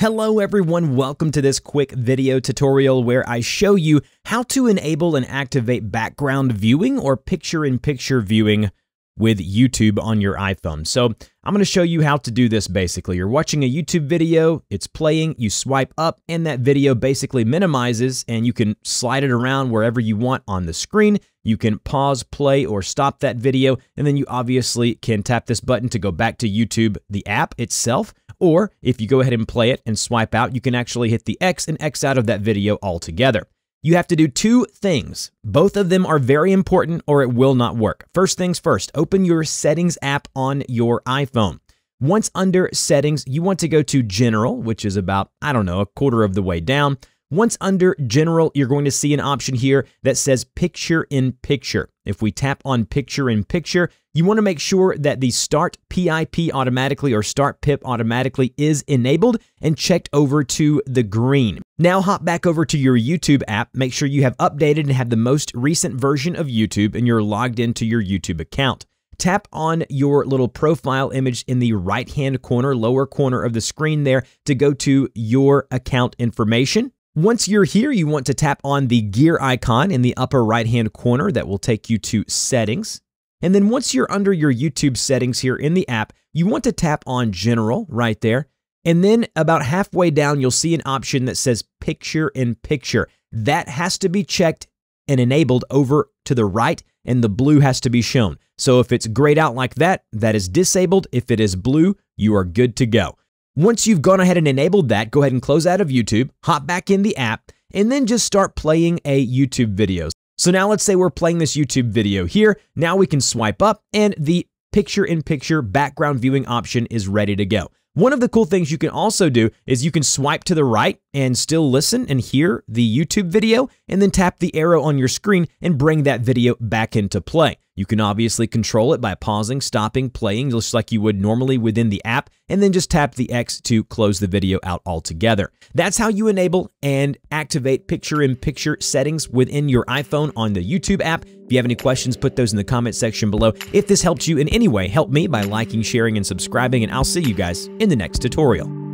Hello everyone, welcome to this quick video tutorial where I show you how to enable and activate background viewing or picture-in-picture viewing with YouTube on your iPhone. So I'm going to show you how to do this basically. You're watching a YouTube video, it's playing, you swipe up and that video basically minimizes and you can slide it around wherever you want on the screen. You can pause, play, or stop that video, and then you obviously can tap this button to go back to YouTube, the app itself. Or if you go ahead and play it and swipe out, you can actually hit the X and X out of that video altogether. You have to do two things. Both of them are very important or it will not work. First things first, open your Settings app on your iPhone. Once under Settings, you want to go to General, which is about, I don't know, a quarter of the way down. Once under General, you're going to see an option here that says Picture-in-Picture. If we tap on Picture-in-Picture, you want to make sure that the Start PIP automatically or Start PIP automatically is enabled and checked over to the green. Now hop back over to your YouTube app. Make sure you have updated and have the most recent version of YouTube and you're logged into your YouTube account. Tap on your little profile image in the right-hand corner, lower corner of the screen there to go to your account information. Once you're here, you want to tap on the gear icon in the upper right-hand corner that will take you to Settings. And then once you're under your YouTube settings here in the app, you want to tap on General right there. And then about halfway down, you'll see an option that says Picture-in-Picture. That has to be checked and enabled over to the right, and the blue has to be shown. So if it's grayed out like that, that is disabled. If it is blue, you are good to go. Once you've gone ahead and enabled that, go ahead and close out of YouTube, hop back in the app, and then just start playing a YouTube video. So now let's say we're playing this YouTube video here. Now we can swipe up and the picture-in-picture background viewing option is ready to go. One of the cool things you can also do is you can swipe to the right and still listen and hear the YouTube video and then tap the arrow on your screen and bring that video back into play. You can obviously control it by pausing, stopping, playing just like you would normally within the app and then just tap the X to close the video out altogether. That's how you enable and activate picture-in-picture settings within your iPhone on the YouTube app. If you have any questions, put those in the comment section below. If this helped you in any way, help me by liking, sharing, and subscribing, and I'll see you guys in the next tutorial.